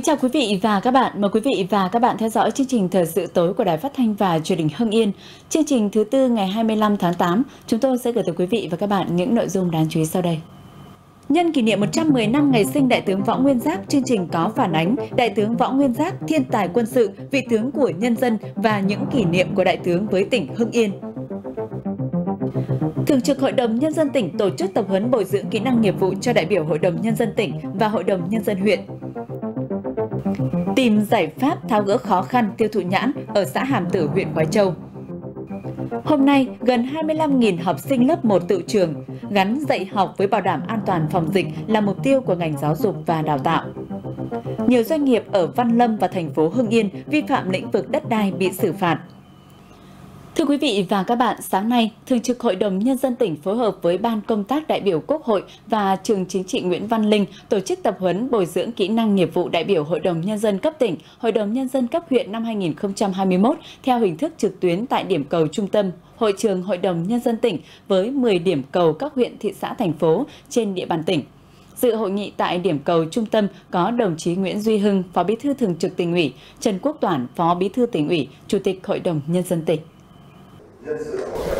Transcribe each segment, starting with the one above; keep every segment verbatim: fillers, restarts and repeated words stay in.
Kính chào quý vị và các bạn. Mời quý vị và các bạn theo dõi chương trình Thời sự tối của Đài Phát thanh và Truyền hình Hưng Yên. Chương trình thứ tư ngày hai mươi lăm tháng tám, chúng tôi sẽ gửi tới quý vị và các bạn những nội dung đáng chú ý sau đây. Nhân kỷ niệm một trăm mười năm ngày sinh Đại tướng Võ Nguyên Giáp, chương trình có phản ánh Đại tướng Võ Nguyên Giáp, thiên tài quân sự, vị tướng của nhân dân và những kỷ niệm của Đại tướng với tỉnh Hưng Yên. Thường trực Hội đồng Nhân dân tỉnh tổ chức tập huấn bồi dưỡng kỹ năng nghiệp vụ cho đại biểu Hội đồng Nhân dân tỉnh và Hội đồng Nhân dân huyện. Tìm giải pháp tháo gỡ khó khăn tiêu thụ nhãn ở xã Hàm Tử, huyện Khói Châu. Hôm nay, gần hai mươi lăm nghìn học sinh lớp một tự trường, gắn dạy học với bảo đảm an toàn phòng dịch là mục tiêu của ngành giáo dục và đào tạo. Nhiều doanh nghiệp ở Văn Lâm và thành phố Hưng Yên vi phạm lĩnh vực đất đai bị xử phạt. Thưa quý vị và các bạn, sáng nay, Thường trực Hội đồng Nhân dân tỉnh phối hợp với Ban Công tác đại biểu Quốc hội và Trường Chính trị Nguyễn Văn Linh tổ chức tập huấn bồi dưỡng kỹ năng nghiệp vụ đại biểu Hội đồng Nhân dân cấp tỉnh, Hội đồng Nhân dân cấp huyện năm hai nghìn không trăm hai mươi mốt theo hình thức trực tuyến tại điểm cầu trung tâm, hội trường Hội đồng Nhân dân tỉnh với mười điểm cầu các huyện, thị xã, thành phố trên địa bàn tỉnh. Dự hội nghị tại điểm cầu trung tâm có đồng chí Nguyễn Duy Hưng, Phó Bí thư Thường trực Tỉnh ủy, Trần Quốc Toản, Phó Bí thư Tỉnh ủy, Chủ tịch Hội đồng Nhân dân tỉnh.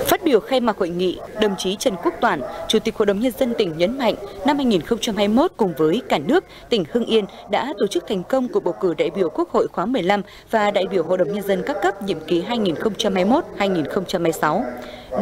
Phát biểu khai mạc hội nghị, đồng chí Trần Quốc Toản, Chủ tịch Hội đồng Nhân dân tỉnh nhấn mạnh, năm hai nghìn không trăm hai mươi mốt cùng với cả nước, tỉnh Hưng Yên đã tổ chức thành công cuộc bầu cử đại biểu Quốc hội khóa mười lăm và đại biểu Hội đồng Nhân dân các cấp nhiệm kỳ hai nghìn không trăm hai mươi mốt đến hai nghìn không trăm hai mươi sáu.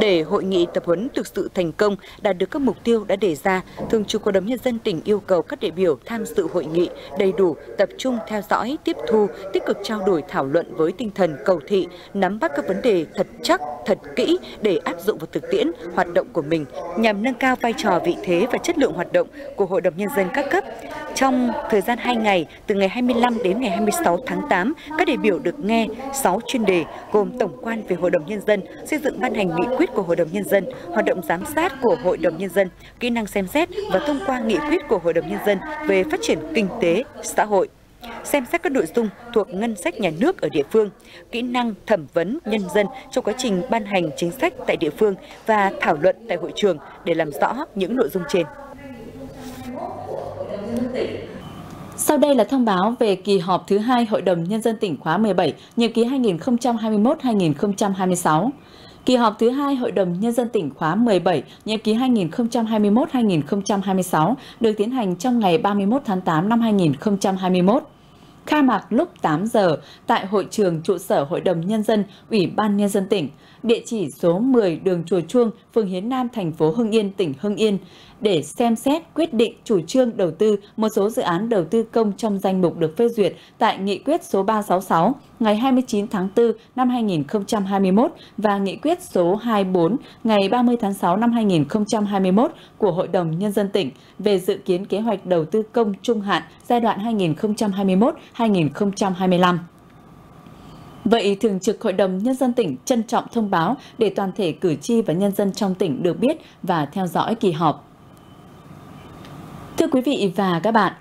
Để hội nghị tập huấn thực sự thành công, đạt được các mục tiêu đã đề ra, Thường trực Hội đồng Nhân dân tỉnh yêu cầu các đại biểu tham dự hội nghị đầy đủ, tập trung theo dõi, tiếp thu, tích cực trao đổi thảo luận với tinh thần cầu thị, nắm bắt các vấn đề thật chắc, thật kỹ để áp dụng vào thực tiễn hoạt động của mình, nhằm nâng cao vai trò, vị thế và chất lượng hoạt động của Hội đồng Nhân dân các cấp. Trong thời gian hai ngày, từ ngày hai mươi lăm đến ngày hai mươi sáu tháng tám, các đại biểu được nghe sáu chuyên đề gồm tổng quan về Hội đồng Nhân dân, xây dựng ban hành nghị quyết của Hội đồng Nhân dân, hoạt động giám sát của Hội đồng Nhân dân, kỹ năng xem xét và thông qua nghị quyết của Hội đồng Nhân dân về phát triển kinh tế, xã hội. Xem xét các nội dung thuộc ngân sách nhà nước ở địa phương, kỹ năng thẩm vấn nhân dân trong quá trình ban hành chính sách tại địa phương và thảo luận tại hội trường để làm rõ những nội dung trên. Sau đây là thông báo về kỳ họp thứ hai Hội đồng Nhân dân tỉnh khóa mười bảy, nhiệm kỳ hai nghìn không trăm hai mươi mốt đến hai nghìn không trăm hai mươi sáu. Kỳ họp thứ hai Hội đồng Nhân dân tỉnh khóa mười bảy, nhiệm kỳ hai nghìn không trăm hai mươi mốt đến hai nghìn không trăm hai mươi sáu được tiến hành trong ngày ba mươi mốt tháng tám năm hai nghìn không trăm hai mươi mốt. Khai mạc lúc tám giờ tại hội trường trụ sở Hội đồng Nhân dân, Ủy ban Nhân dân tỉnh, địa chỉ số mười đường Chùa Chuông, phường Hiến Nam, thành phố Hưng Yên, tỉnh Hưng Yên, để xem xét quyết định chủ trương đầu tư một số dự án đầu tư công trong danh mục được phê duyệt tại Nghị quyết số ba trăm sáu mươi sáu ngày hai mươi chín tháng tư năm hai nghìn không trăm hai mươi mốt và Nghị quyết số hai mươi tư ngày ba mươi tháng sáu năm hai nghìn không trăm hai mươi mốt của Hội đồng Nhân dân tỉnh về dự kiến kế hoạch đầu tư công trung hạn giai đoạn hai nghìn không trăm hai mươi mốt đến hai nghìn không trăm hai mươi lăm. Vậy, Thường trực Hội đồng Nhân dân tỉnh trân trọng thông báo để toàn thể cử tri và nhân dân trong tỉnh được biết và theo dõi kỳ họp. Thưa quý vị và các bạn,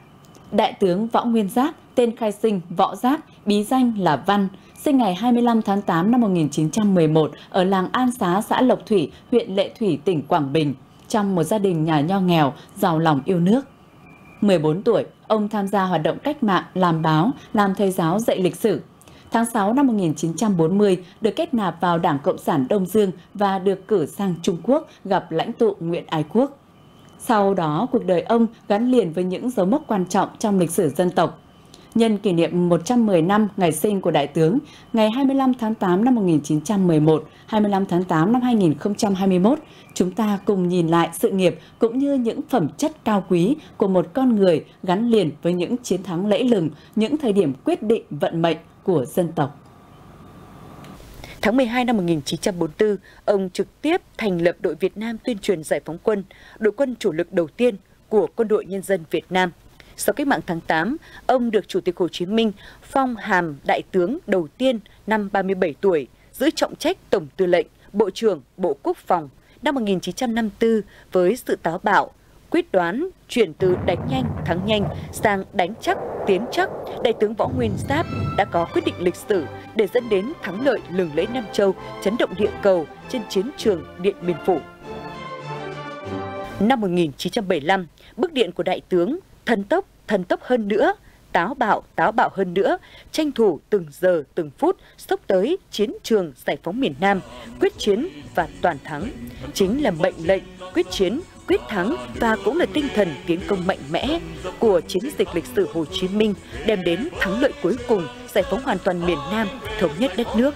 Đại tướng Võ Nguyên Giáp, tên khai sinh Võ Giáp, bí danh là Văn, sinh ngày hai mươi lăm tháng tám năm một nghìn chín trăm mười một ở làng An Xá, xã Lộc Thủy, huyện Lệ Thủy, tỉnh Quảng Bình, trong một gia đình nhà nho nghèo, giàu lòng yêu nước. mười bốn tuổi, ông tham gia hoạt động cách mạng, làm báo, làm thầy giáo dạy lịch sử. Tháng sáu năm một nghìn chín trăm bốn mươi, được kết nạp vào Đảng Cộng sản Đông Dương và được cử sang Trung Quốc gặp lãnh tụ Nguyễn Ái Quốc. Sau đó, cuộc đời ông gắn liền với những dấu mốc quan trọng trong lịch sử dân tộc. Nhân kỷ niệm một trăm mười năm ngày sinh của Đại tướng, ngày hai mươi lăm tháng tám năm một nghìn chín trăm mười một, hai mươi lăm tháng tám năm hai nghìn không trăm hai mươi mốt, chúng ta cùng nhìn lại sự nghiệp cũng như những phẩm chất cao quý của một con người gắn liền với những chiến thắng lẫy lừng, những thời điểm quyết định vận mệnh của dân tộc. Tháng mười hai năm một nghìn chín trăm bốn mươi tư, ông trực tiếp thành lập đội Việt Nam tuyên truyền giải phóng quân, đội quân chủ lực đầu tiên của Quân đội Nhân dân Việt Nam. Sau cách mạng tháng tám, ông được Chủ tịch Hồ Chí Minh phong hàm Đại tướng đầu tiên năm ba mươi bảy tuổi, giữ trọng trách Tổng tư lệnh, Bộ trưởng Bộ Quốc phòng. Năm một nghìn chín trăm năm mươi tư, với sự táo bạo, quyết đoán chuyển từ đánh nhanh, thắng nhanh sang đánh chắc, tiến chắc, Đại tướng Võ Nguyên Giáp đã có quyết định lịch sử để dẫn đến thắng lợi lừng lẫy Nam Châu, chấn động địa cầu trên chiến trường Điện Biên Phủ. Năm một nghìn chín trăm bảy mươi lăm, bức điện của Đại tướng thần tốc, thần tốc hơn nữa, táo bạo, táo bạo hơn nữa, tranh thủ từng giờ, từng phút, xốc tới chiến trường giải phóng miền Nam, quyết chiến và toàn thắng. Chính là mệnh lệnh quyết chiến, quyết thắng và cũng là tinh thần tiến công mạnh mẽ của chiến dịch lịch sử Hồ Chí Minh đem đến thắng lợi cuối cùng, giải phóng hoàn toàn miền Nam, thống nhất đất nước.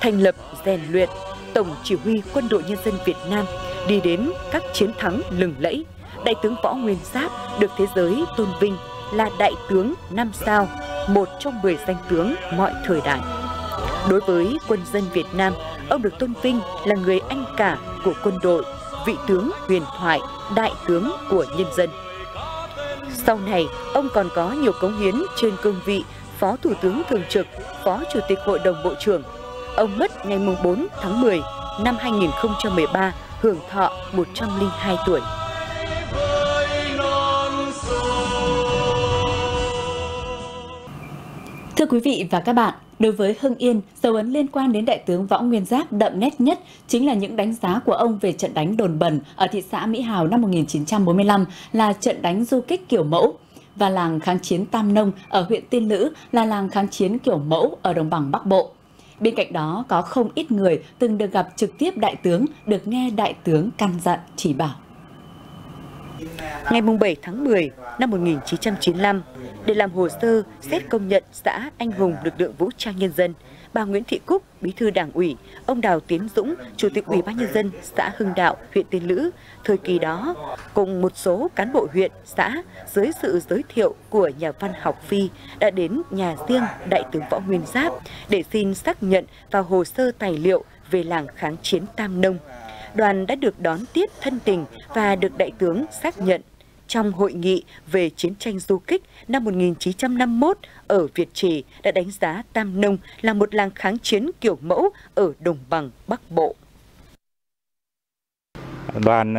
Thành lập, rèn luyện, Tổng Chỉ huy Quân đội Nhân dân Việt Nam đi đến các chiến thắng lừng lẫy. Đại tướng Võ Nguyên Giáp được thế giới tôn vinh là đại tướng năm sao, một trong mười danh tướng mọi thời đại. Đối với quân dân Việt Nam, ông được tôn vinh là người anh cả của quân đội, vị tướng huyền thoại, đại tướng của nhân dân. Sau này, ông còn có nhiều cống hiến trên cương vị Phó Thủ tướng Thường trực, Phó Chủ tịch Hội đồng Bộ trưởng. Ông mất ngày bốn tháng mười năm hai nghìn không trăm mười ba, hưởng thọ một trăm linh hai tuổi. Thưa quý vị và các bạn, đối với Hưng Yên, dấu ấn liên quan đến đại tướng Võ Nguyên Giáp đậm nét nhất chính là những đánh giá của ông về trận đánh Đồn Bần ở thị xã Mỹ Hào năm một nghìn chín trăm bốn mươi lăm là trận đánh du kích kiểu mẫu, và làng kháng chiến Tam Nông ở huyện Tiên Lữ là làng kháng chiến kiểu mẫu ở đồng bằng Bắc Bộ. Bên cạnh đó, có không ít người từng được gặp trực tiếp đại tướng, được nghe đại tướng căn dặn chỉ bảo. Ngày bảy tháng mười năm một nghìn chín trăm chín mươi lăm, để làm hồ sơ xét công nhận xã Anh Hùng lực lượng vũ trang nhân dân, bà Nguyễn Thị Cúc, bí thư đảng ủy, ông Đào Tiến Dũng, chủ tịch Ủy ban nhân dân xã Hưng Đạo, huyện Tiên Lữ, thời kỳ đó, cùng một số cán bộ huyện, xã, dưới sự giới thiệu của nhà văn học Phi, đã đến nhà riêng đại tướng Võ Nguyên Giáp để xin xác nhận vào hồ sơ tài liệu về làng kháng chiến Tam Nông. Đoàn đã được đón tiếp thân tình và được đại tướng xác nhận. Trong hội nghị về chiến tranh du kích năm một nghìn chín trăm năm mươi mốt ở Việt Trì đã đánh giá Tam Nông là một làng kháng chiến kiểu mẫu ở đồng bằng Bắc Bộ. Đoàn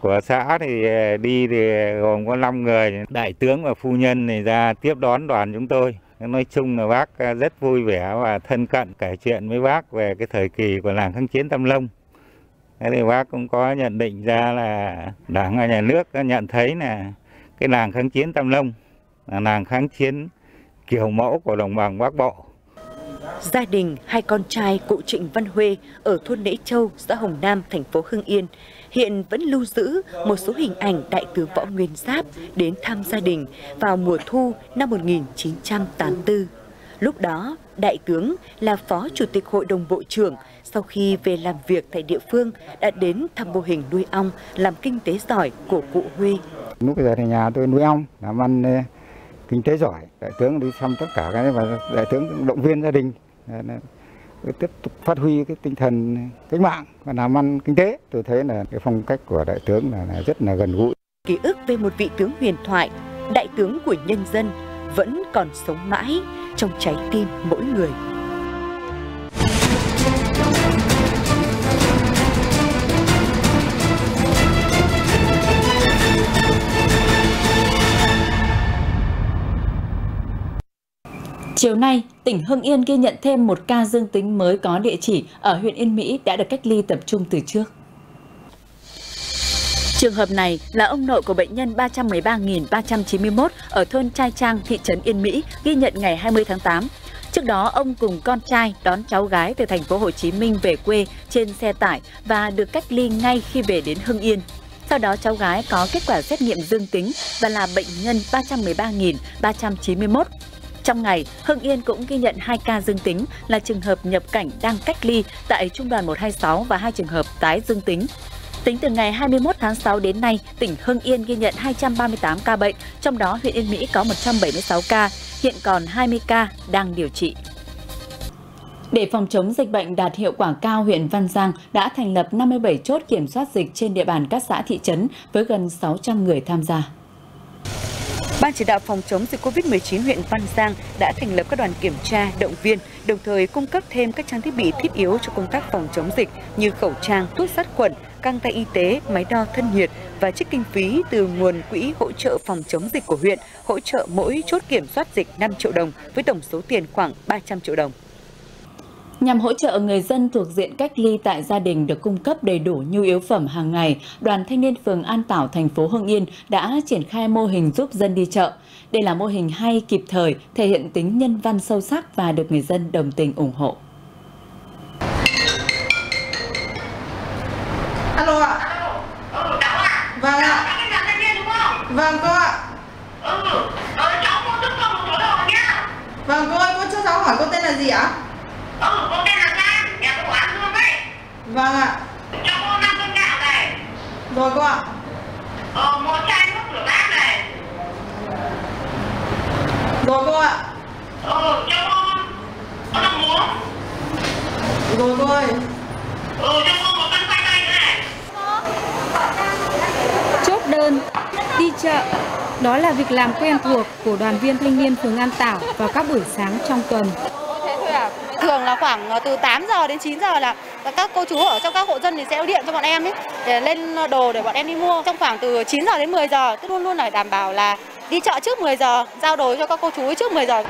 của xã thì đi thì gồm có năm người, đại tướng và phu nhân thì ra tiếp đón đoàn chúng tôi. Nói chung là bác rất vui vẻ và thân cận kể chuyện với bác về cái thời kỳ của làng kháng chiến Tam Nông. Thế thì bác cũng có nhận định ra là Đảng và Nhà nước nhận thấy là cái làng kháng chiến Tam Nông là làng kháng chiến kiểu mẫu của đồng bằng Bắc Bộ. Gia đình hai con trai cụ Trịnh Văn Huy ở thôn Lễ Châu, xã Hồng Nam, thành phố Hưng Yên hiện vẫn lưu giữ một số hình ảnh đại tướng Võ Nguyên Giáp đến thăm gia đình vào mùa thu năm một nghìn chín trăm tám mươi tư. Lúc đó, đại tướng là Phó Chủ tịch Hội đồng Bộ trưởng, sau khi về làm việc tại địa phương đã đến thăm mô hình nuôi ong làm kinh tế giỏi của cụ Huy. Lúc bây giờ thì nhà tôi nuôi ong làm ăn eh, kinh tế giỏi, đại tướng đi thăm tất cả cái và đại tướng động viên gia đình là, là, tiếp tục phát huy cái tinh thần cách mạng và làm ăn kinh tế. Tôi thấy là cái phong cách của đại tướng là, là rất là gần gũi. Ký ức về một vị tướng huyền thoại, đại tướng của nhân dân vẫn còn sống mãi trong trái tim mỗi người. Chiều nay, tỉnh Hưng Yên ghi nhận thêm một ca dương tính mới có địa chỉ ở huyện Yên Mỹ đã được cách ly tập trung từ trước. Trường hợp này là ông nội của bệnh nhân ba trăm mười ba nghìn ba trăm chín mươi mốt ở thôn Trai Trang, thị trấn Yên Mỹ, ghi nhận ngày hai mươi tháng tám. Trước đó, ông cùng con trai đón cháu gái từ thành phố Hồ Chí Minh về quê trên xe tải và được cách ly ngay khi về đến Hưng Yên. Sau đó, cháu gái có kết quả xét nghiệm dương tính và là bệnh nhân ba trăm mười ba nghìn ba trăm chín mươi mốt. Trong ngày, Hưng Yên cũng ghi nhận hai ca dương tính là trường hợp nhập cảnh đang cách ly tại Trung đoàn một hai sáu và hai trường hợp tái dương tính. Tính từ ngày hai mươi mốt tháng sáu đến nay, tỉnh Hưng Yên ghi nhận hai trăm ba mươi tám ca bệnh, trong đó huyện Yên Mỹ có một trăm bảy mươi sáu ca, hiện còn hai mươi ca đang điều trị. Để phòng chống dịch bệnh đạt hiệu quả cao, huyện Văn Giang đã thành lập năm mươi bảy chốt kiểm soát dịch trên địa bàn các xã thị trấn với gần sáu trăm người tham gia. Ban chỉ đạo phòng chống dịch Covid mười chín huyện Văn Giang đã thành lập các đoàn kiểm tra, động viên, đồng thời cung cấp thêm các trang thiết bị thiết yếu cho công tác phòng chống dịch như khẩu trang, thuốc sát khuẩn, găng tay y tế, máy đo thân nhiệt và trích kinh phí từ nguồn quỹ hỗ trợ phòng chống dịch của huyện, hỗ trợ mỗi chốt kiểm soát dịch năm triệu đồng với tổng số tiền khoảng ba trăm triệu đồng. Nhằm hỗ trợ người dân thuộc diện cách ly tại gia đình được cung cấp đầy đủ nhu yếu phẩm hàng ngày, Đoàn Thanh niên phường An Tảo, thành phố Hưng Yên đã triển khai mô hình giúp dân đi chợ. Đây là mô hình hay, kịp thời, thể hiện tính nhân văn sâu sắc và được người dân đồng tình ủng hộ. Alo ạ. Alo, cháu ạ. Vâng ạ. Vâng cô ạ. Ừ, cháu cô giúp con một số đồ nhá. Vâng cô ơi, cô cho cháu hỏi cô tên là gì ạ? Ừ, cô tên là Lan, nhà cô bán luôn đấy. Vâng ạ. Cho cô năm cân gạo này. Rồi cô ạ. Ờ, một chai nước rửa bát này. Rồi cô ạ. Ừ, cho cô có năm muỗng. Rồi cô ơi. Ừ, cho cô một cân khoai tây nữa này. Chốt đơn, đi chợ. Đó là việc làm quen thuộc của đoàn viên thanh niên phường An Tảo vào các buổi sáng trong tuần. Thường là khoảng từ tám giờ đến chín giờ là các cô chú ở trong các hộ dân thì sẽ điện cho bọn em ấy, để lên đồ để bọn em đi mua. Trong khoảng từ chín giờ đến mười giờ, cứ luôn luôn là đảm bảo là đi chợ trước mười giờ, giao đồ cho các cô chú trước mười giờ.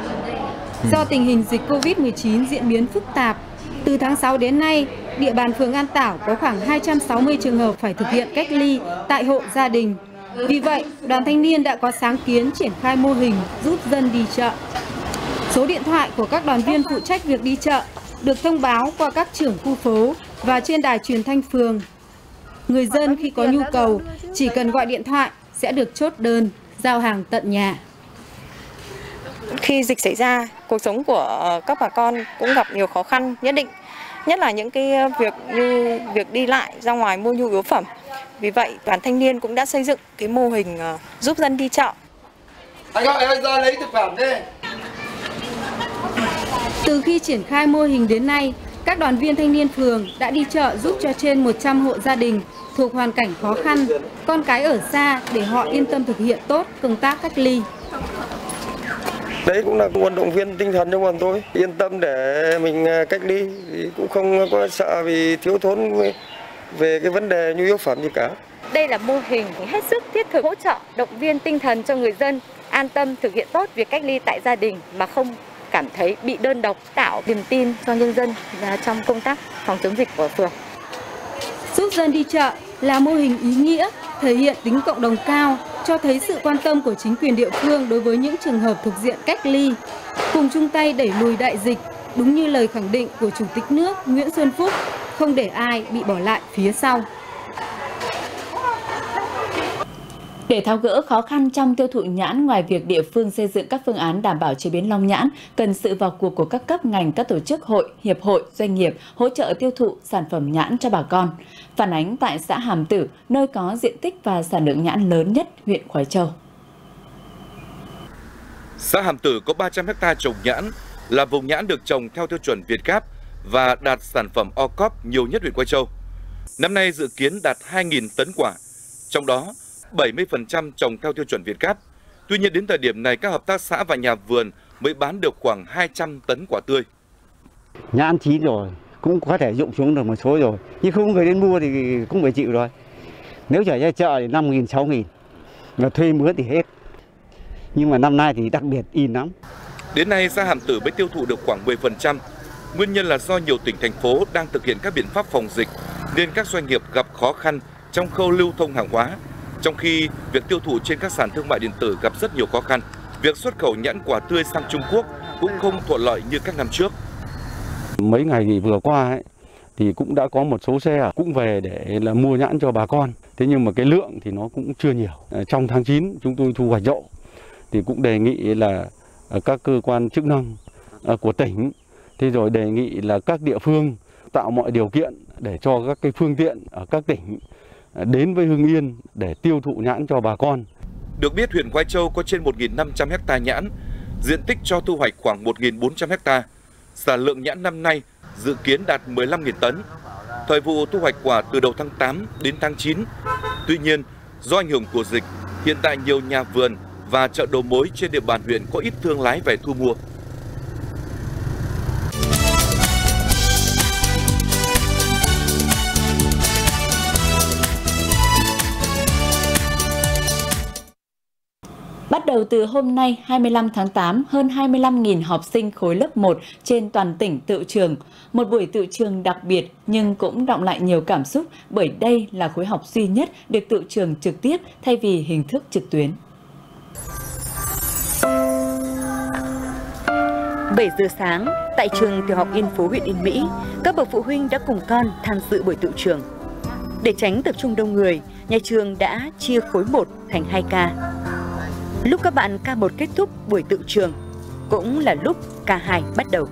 Do tình hình dịch Covid mười chín diễn biến phức tạp, từ tháng sáu đến nay, địa bàn phường An Tảo có khoảng hai trăm sáu mươi trường hợp phải thực hiện cách ly tại hộ gia đình. Vì vậy, đoàn thanh niên đã có sáng kiến triển khai mô hình giúp dân đi chợ. Số điện thoại của các đoàn viên phụ trách việc đi chợ được thông báo qua các trưởng khu phố và trên đài truyền thanh phường. Người dân khi có nhu cầu chỉ cần gọi điện thoại sẽ được chốt đơn, giao hàng tận nhà. Khi dịch xảy ra, cuộc sống của các bà con cũng gặp nhiều khó khăn nhất định, nhất là những cái việc như việc đi lại ra ngoài mua nhu yếu phẩm. Vì vậy, đoàn thanh niên cũng đã xây dựng cái mô hình giúp dân đi chợ. Anh ơi, ra lấy thực phẩm đi. Từ khi triển khai mô hình đến nay, các đoàn viên thanh niên phường đã đi chợ giúp cho trên một trăm hộ gia đình thuộc hoàn cảnh khó khăn, con cái ở xa để họ yên tâm thực hiện tốt công tác cách ly. Đấy cũng là vận động viên tinh thần cho bọn tôi, yên tâm để mình cách ly, cũng không có sợ vì thiếu thốn về cái vấn đề nhu yếu phẩm gì cả. Đây là mô hình hết sức thiết thực hỗ trợ động viên tinh thần cho người dân an tâm thực hiện tốt việc cách ly tại gia đình mà không cảm thấy bị đơn độc, tạo niềm tin cho nhân dân và trong công tác phòng chống dịch của phường. Giúp dân đi chợ là mô hình ý nghĩa, thể hiện tính cộng đồng cao, cho thấy sự quan tâm của chính quyền địa phương đối với những trường hợp thuộc diện cách ly, cùng chung tay đẩy lùi đại dịch, đúng như lời khẳng định của Chủ tịch nước Nguyễn Xuân Phúc, không để ai bị bỏ lại phía sau. Để tháo gỡ khó khăn trong tiêu thụ nhãn, ngoài việc địa phương xây dựng các phương án đảm bảo chế biến long nhãn, cần sự vào cuộc của các cấp ngành, các tổ chức hội, hiệp hội, doanh nghiệp hỗ trợ tiêu thụ sản phẩm nhãn cho bà con. Phản ánh tại xã Hàm Tử, nơi có diện tích và sản lượng nhãn lớn nhất huyện Khoái Châu. Xã Hàm Tử có ba trăm héc ta trồng nhãn, là vùng nhãn được trồng theo tiêu chuẩn VietGAP và đạt sản phẩm ô cốp nhiều nhất huyện Khoái Châu. Năm nay dự kiến đạt hai nghìn tấn quả, trong đó bảy mươi phần trăm trồng theo tiêu chuẩn VietGAP. Tuy nhiên đến thời điểm này các hợp tác xã và nhà vườn mới bán được khoảng hai trăm tấn quả tươi. Nhãn chín rồi, cũng có thể dụng xuống được một số rồi, nhưng không người đến mua thì cũng phải chịu rồi. Nếu trở ra chợ thì năm nghìn, sáu nghìn, là thuê mướn thì hết. Nhưng mà năm nay thì đặc biệt in lắm. Đến nay xã Hàm Tử mới tiêu thụ được khoảng mười phần trăm. Nguyên nhân là do nhiều tỉnh, thành phố đang thực hiện các biện pháp phòng dịch nên các doanh nghiệp gặp khó khăn trong khâu lưu thông hàng hóa. Trong khi việc tiêu thụ trên các sàn thương mại điện tử gặp rất nhiều khó khăn, việc xuất khẩu nhãn quả tươi sang Trung Quốc cũng không thuận lợi như các năm trước. Mấy ngày nghỉ vừa qua ấy, thì cũng đã có một số xe cũng về để là mua nhãn cho bà con. Thế nhưng mà cái lượng thì nó cũng chưa nhiều. Trong tháng chín chúng tôi thu hoạch rộ thì cũng đề nghị là các cơ quan chức năng của tỉnh, thế rồi đề nghị là các địa phương tạo mọi điều kiện để cho các cái phương tiện ở các tỉnh đến với Hưng Yên để tiêu thụ nhãn cho bà con. Được biết huyện Khoái Châu có trên một nghìn năm trăm héc ta nhãn, diện tích cho thu hoạch khoảng một nghìn bốn trăm héc ta. Sản lượng nhãn năm nay dự kiến đạt mười lăm nghìn tấn. Thời vụ thu hoạch quả từ đầu tháng tám đến tháng chín. Tuy nhiên, do ảnh hưởng của dịch, hiện tại nhiều nhà vườn và chợ đầu mối trên địa bàn huyện có ít thương lái về thu mua. đầu từ hôm nay hai mươi lăm tháng tám, hơn hai mươi lăm nghìn học sinh khối lớp một trên toàn tỉnh tựu trường. Một buổi tựu trường đặc biệt nhưng cũng đọng lại nhiều cảm xúc bởi đây là khối học duy nhất được tựu trường trực tiếp thay vì hình thức trực tuyến. bảy giờ sáng, tại trường tiểu học Yên Phố huyện Yên Mỹ, các bậc phụ huynh đã cùng con tham dự buổi tựu trường. Để tránh tập trung đông người, nhà trường đã chia khối một thành hai ca. Lúc các bạn ca một kết thúc buổi tựu trường, cũng là lúc ca hai bắt đầu.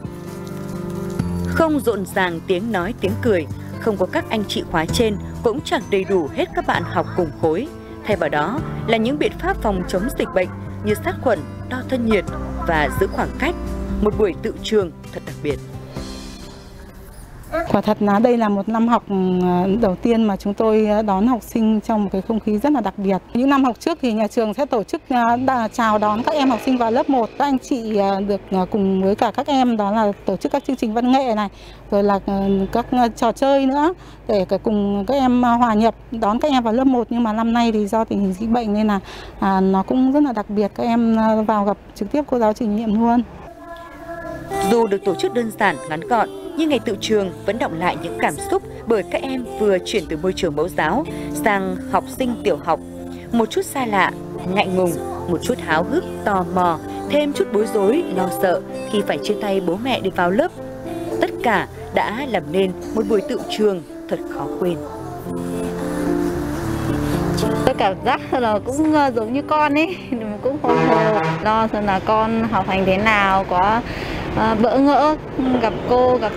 Không rộn ràng tiếng nói tiếng cười, không có các anh chị khóa trên cũng chẳng đầy đủ hết các bạn học cùng khối. Thay vào đó là những biện pháp phòng chống dịch bệnh như sát khuẩn, đo thân nhiệt và giữ khoảng cách. Một buổi tựu trường thật đặc biệt. Quả thật là đây là một năm học đầu tiên mà chúng tôi đón học sinh trong một cái không khí rất là đặc biệt. Những năm học trước thì nhà trường sẽ tổ chức chào đón các em học sinh vào lớp một. Các anh chị được cùng với cả các em đó là tổ chức các chương trình văn nghệ này, rồi là các trò chơi nữa để cùng các em hòa nhập đón các em vào lớp một. Nhưng mà năm nay thì do tình hình dịch bệnh nên là nó cũng rất là đặc biệt. Các em vào gặp trực tiếp cô giáo chủ nhiệm luôn. Dù được tổ chức đơn giản, ngắn gọn, nhưng ngày tựu trường vẫn đọng lại những cảm xúc bởi các em vừa chuyển từ môi trường mẫu giáo sang học sinh tiểu học. Một chút xa lạ, ngại ngùng, một chút háo hức, tò mò, thêm chút bối rối, lo sợ khi phải chia tay bố mẹ để vào lớp. Tất cả đã làm nên một buổi tựu trường thật khó quên. Tôi cảm giác là cũng giống như con ấy, cũng hồ hồ, lo xem là con học hành thế nào, có bỡ ngỡ gặp cô, gặp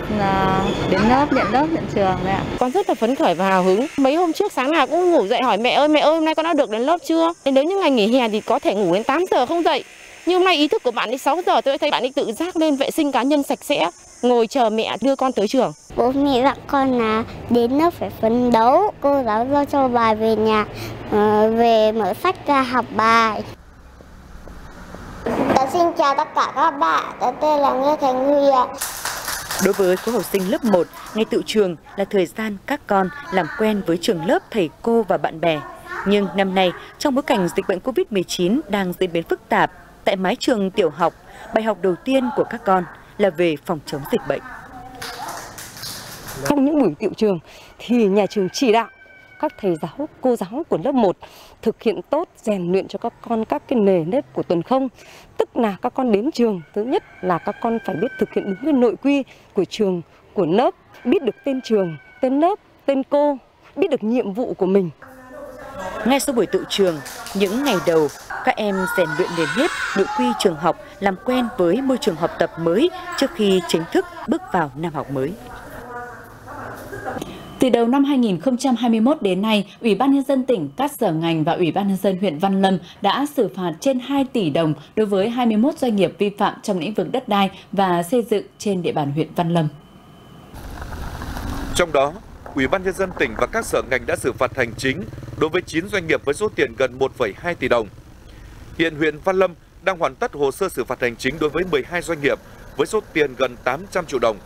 đến lớp, nhận lớp, nhận trường đấy ạ. Con rất là phấn khởi và hào hứng. Mấy hôm trước sáng nào cũng ngủ dậy hỏi mẹ ơi, mẹ ơi hôm nay con đã được đến lớp chưa? Nếu như ngày nghỉ hè thì có thể ngủ đến tám giờ không dậy. Nhưng hôm nay ý thức của bạn ấy sáu giờ tôi thấy bạn ấy tự giác lên vệ sinh cá nhân sạch sẽ, ngồi chờ mẹ đưa con tới trường. Bố mẹ dặn con là đến lớp phải phấn đấu, cô giáo giao cho bài về nhà, về mở sách ra học bài. Tớ xin chào tất cả các bạn, tớ tên là Nguyễn Thanh Huyền. Đối với khối học sinh lớp một, ngày tựu trường là thời gian các con làm quen với trường lớp, thầy cô và bạn bè. Nhưng năm nay, trong bối cảnh dịch bệnh Covid mười chín đang diễn biến phức tạp, tại mái trường tiểu học, bài học đầu tiên của các con là về phòng chống dịch bệnh. Trong những buổi tựu trường thì nhà trường chỉ đạo các thầy giáo, cô giáo của lớp một thực hiện tốt, rèn luyện cho các con các cái nề nếp của tuần không. Tức là các con đến trường, thứ nhất là các con phải biết thực hiện đúng cái nội quy của trường, của lớp, biết được tên trường, tên lớp, tên cô, biết được nhiệm vụ của mình. Ngay sau buổi tựu trường, những ngày đầu, các em rèn luyện nền nếp nội quy trường học, làm quen với môi trường học tập mới trước khi chính thức bước vào năm học mới. Từ đầu năm hai nghìn không trăm hai mươi mốt đến nay, Ủy ban Nhân dân tỉnh, các sở ngành và Ủy ban Nhân dân huyện Văn Lâm đã xử phạt trên hai tỷ đồng đối với hai mươi mốt doanh nghiệp vi phạm trong lĩnh vực đất đai và xây dựng trên địa bàn huyện Văn Lâm. Trong đó, Ủy ban Nhân dân tỉnh và các sở ngành đã xử phạt hành chính đối với chín doanh nghiệp với số tiền gần một phẩy hai tỷ đồng. Hiện huyện Văn Lâm đang hoàn tất hồ sơ xử phạt hành chính đối với mười hai doanh nghiệp với số tiền gần tám trăm triệu đồng.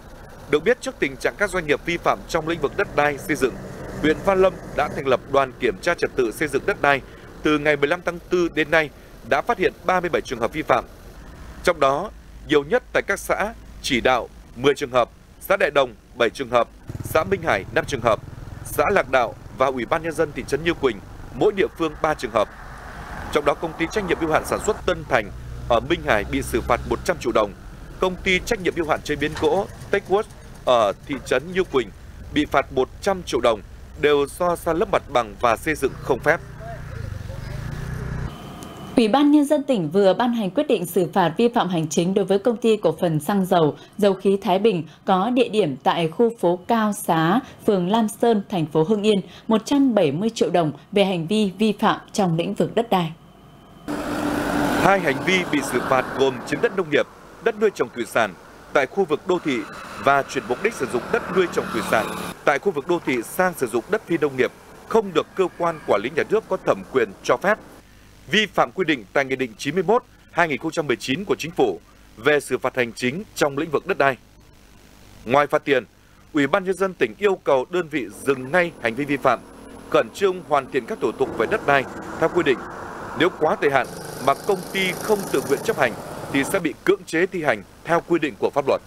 Được biết, trước tình trạng các doanh nghiệp vi phạm trong lĩnh vực đất đai xây dựng, huyện Văn Lâm đã thành lập đoàn kiểm tra trật tự xây dựng đất đai. Từ ngày mười lăm tháng tư đến nay đã phát hiện ba mươi bảy trường hợp vi phạm. Trong đó, nhiều nhất tại các xã Chỉ Đạo mười trường hợp, xã Đại Đồng bảy trường hợp, xã Minh Hải năm trường hợp, xã Lạc Đạo và Ủy ban Nhân dân thị trấn Như Quỳnh mỗi địa phương ba trường hợp. Trong đó, công ty trách nhiệm hữu hạn sản xuất Tân Thành ở Minh Hải bị xử phạt một trăm triệu đồng. Công ty trách nhiệm hữu hạn chế biến gỗ Techwood ở thị trấn Như Quỳnh bị phạt một trăm triệu đồng, đều do san lấp mặt bằng và xây dựng không phép. Ủy ban Nhân dân tỉnh vừa ban hành quyết định xử phạt vi phạm hành chính đối với công ty cổ phần xăng dầu, dầu khí Thái Bình có địa điểm tại khu phố Cao Xá, phường Lam Sơn, thành phố Hưng Yên, một trăm bảy mươi triệu đồng về hành vi vi phạm trong lĩnh vực đất đai. Hai hành vi bị xử phạt gồm chiếm đất nông nghiệp, đất nuôi trồng thủy sản tại khu vực đô thị và chuyển mục đích sử dụng đất nuôi trồng thủy sản tại khu vực đô thị sang sử dụng đất phi nông nghiệp không được cơ quan quản lý nhà nước có thẩm quyền cho phép. Vi phạm quy định tại Nghị định chín mươi mốt hai nghìn không trăm mười chín của Chính phủ về xử phạt hành chính trong lĩnh vực đất đai. Ngoài phạt tiền, Ủy ban Nhân dân tỉnh yêu cầu đơn vị dừng ngay hành vi vi phạm, khẩn trương hoàn thiện các thủ tục về đất đai theo quy định. Nếu quá thời hạn mà công ty không tự nguyện chấp hành thì sẽ bị cưỡng chế thi hành theo quy định của pháp luật.